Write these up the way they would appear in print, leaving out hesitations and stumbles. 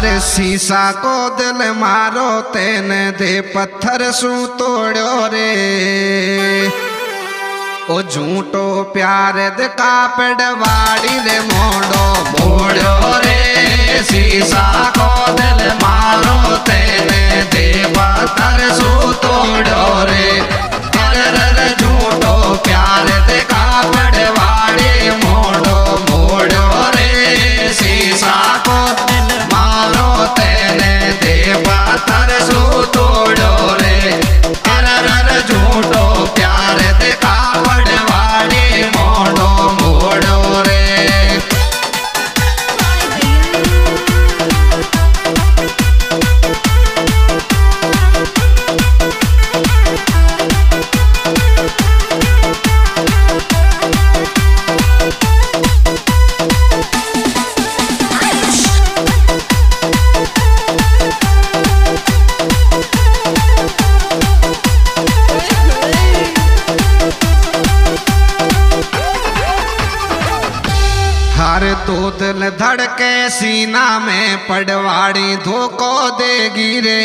मारे शीशा को दिल मारो तेने दे पत्थर सू तोड़ो रे ओ झूठो प्यार दिखा पेड़वाड़ी दे मोड़ो मोड़ो रे शीशा को दिल मारो तेने दे पत्थर सू तोड़ो रे झूठो प्यार दिखा पेड़वाड़ी मोड़ो मोड़ो रे शीशा को तो दिल धड़के सीना में पड़वाड़ी धोखो देगी रे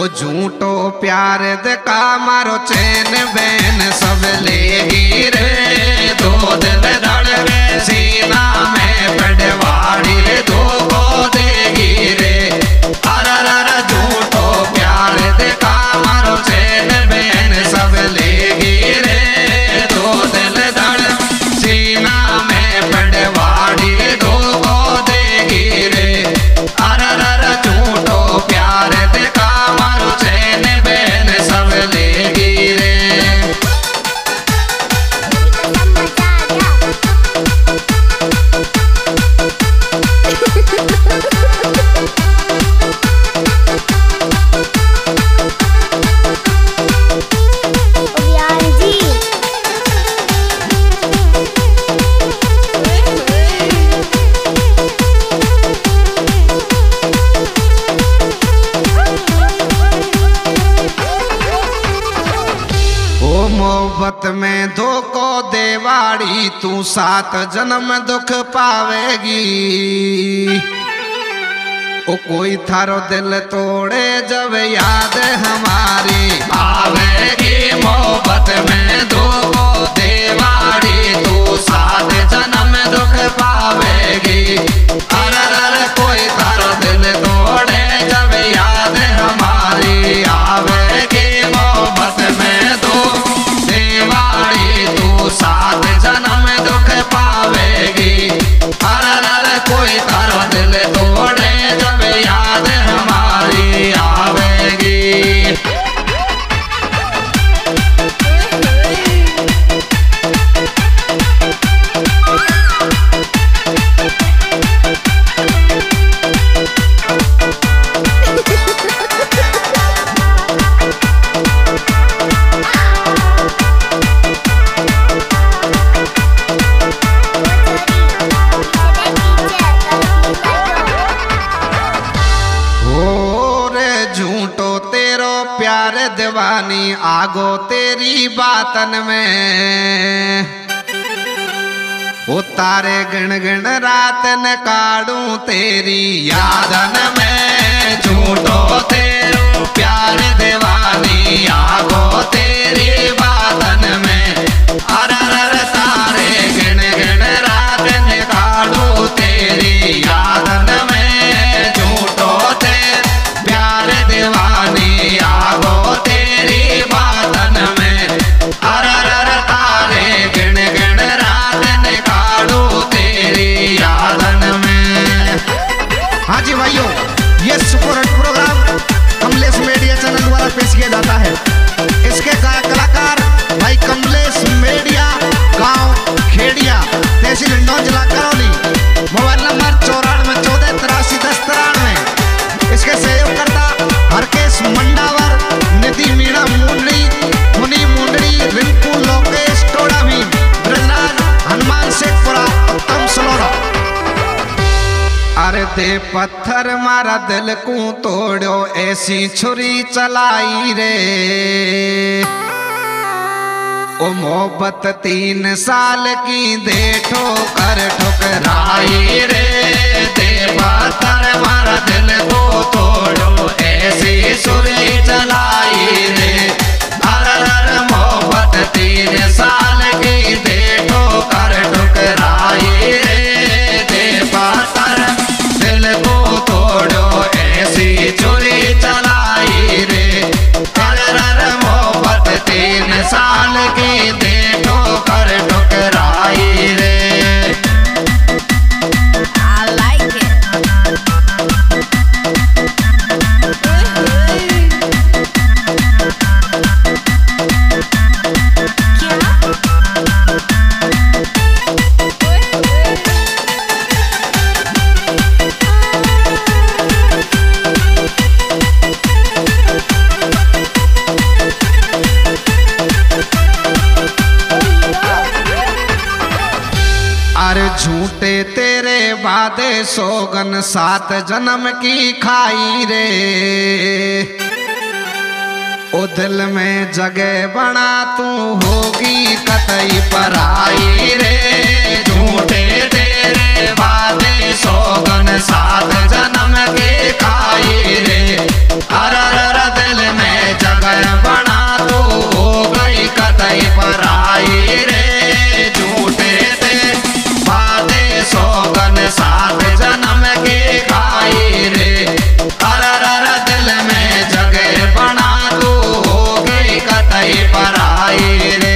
ओ झूठो प्यार दिखा मारो चैन बहन सब लेगी रे दो दिल धड़के सीना में पड़वाड़ी धोखो देगी रे अरे अरे झूठो प्यार दिखा मारो चैन बहन सब लेगी रे दो दिल धड़ मोहब्बत में धोखो देवाड़ी तू 7 जन्म दुख पावेगी ओ कोई थारो दिल तोड़े जब याद हमारी आवेगी मोहब्बत में धोखो देवाड़ी तू 7 जन्म दुख पावेगी अरे अरे कोई थारो दिल तोड़े जब याद हमारी आवेगी मोहब्बत में 7 जन्म दुख पावेगी अरे अरे कोई तारो दिल तोड़े जब याद हमारी आवेगी। दीवानी आगो तेरी बातन में ओ तारे गणगण रातन काढू तेरी यादन में झूठो तेरो प्यार दीवानी आगो तेरी बातन में अरर तारे गणगण रातन काढू तेरी यादन में झूठो तेरे प्यार दीवानी आगो बातन में अरर तारे गण गण रातन काढू तेरी यादन में। हाँ जी भाइयों, ये superhit programme Kamlesh media channel द्वारा पेश किया जाता है। इसके कलाकार भाई कमलेश मीडिया, गांव खेड़िया, तहसील हिंडौन, जिला करौली। Mobile number 94 14 83 10 93। इसके सहयोगकर्ता हरकेश मंडावर, निधि मीणा मुंडली, मुनि मुंडली, रिंकू लोकेश टोड़ा भी, ब्रजराज हनुमान शेखपुरा, उत्तम सलोरा। अरे दे पत्थर मारा दिल को तोड़ो ऐसी छुरी चलाई रे ओ मोहब्बत 3 साल की दे ठोकर ठुकराई रे दे सोगन सात जन्म की खाई रे, उदल में जगह बना तू होगी कतई पराई रे। झूठे तेरे वादे सोगन सात जन्म के खाई रे, अर अर दिल में जगह बना तू होगी कतई पराई रे। सात जन्म के खाई रे, अरर दिल में जगह बना तू हो गई कतई पराई रे।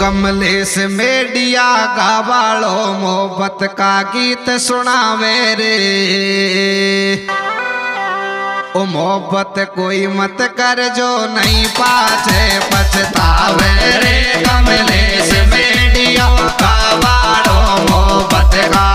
कमलेश मीडिया गावालो मोहब्बत का गीत सुनावे रे। ओ मोहब्बत कोई मत कर जो नहीं पाछे पछतावे रे। कमलेश मीडिया गावालो मोहब्बत का